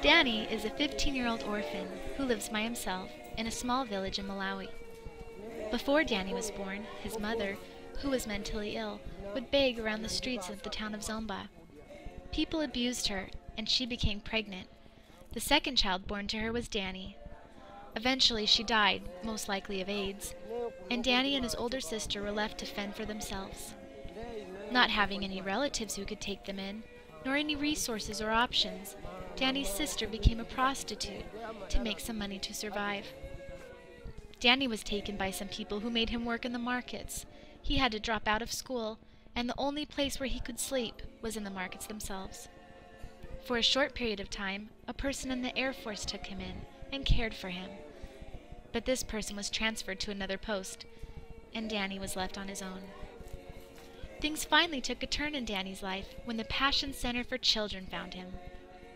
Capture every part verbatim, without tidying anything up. Danny is a fifteen-year-old orphan who lives by himself in a small village in Malawi. Before Danny was born, his mother, who was mentally ill, would beg around the streets of the town of Zomba. People abused her, and she became pregnant. The second child born to her was Danny. Eventually she died, most likely of AIDS, and Danny and his older sister were left to fend for themselves. Not having any relatives who could take them in, nor any resources or options, Danny's sister became a prostitute to make some money to survive. Danny was taken by some people who made him work in the markets. He had to drop out of school, and the only place where he could sleep was in the markets themselves. For a short period of time, a person in the Air Force took him in and cared for him. But this person was transferred to another post, and Danny was left on his own. Things finally took a turn in Danny's life when the Passion Center for Children found him.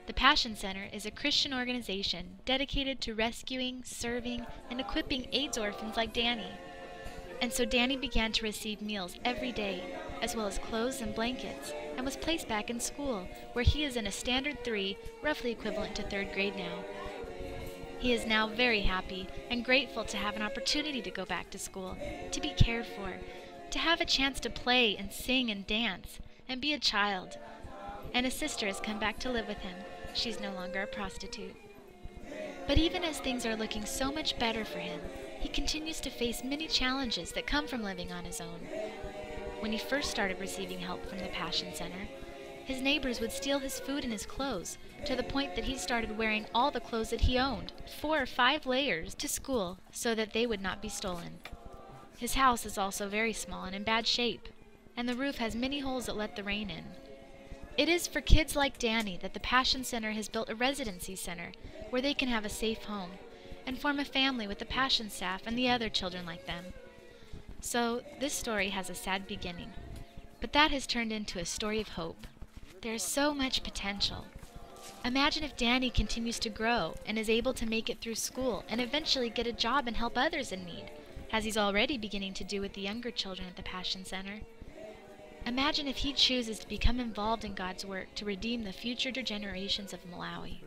The Passion Center is a Christian organization dedicated to rescuing, serving, and equipping AIDS orphans like Danny. And so Danny began to receive meals every day, as well as clothes and blankets, and was placed back in school, where he is in a standard three, roughly equivalent to third grade now. He is now very happy and grateful to have an opportunity to go back to school, to be cared for, to have a chance to play and sing and dance, and be a child. And his sister has come back to live with him. She's no longer a prostitute. But even as things are looking so much better for him, he continues to face many challenges that come from living on his own. When he first started receiving help from the Passion Center, his neighbors would steal his food and his clothes, to the point that he started wearing all the clothes that he owned, four or five layers, to school so that they would not be stolen. His house is also very small and in bad shape, and the roof has many holes that let the rain in. It is for kids like Danny that the Passion Center has built a residency center where they can have a safe home and form a family with the Passion staff and the other children like them. So this story has a sad beginning, but that has turned into a story of hope. There is so much potential. Imagine if Danny continues to grow and is able to make it through school and eventually get a job and help others in need, as he's already beginning to do with the younger children at the Passion Center. Imagine if he chooses to become involved in God's work to redeem the future generations of Malawi.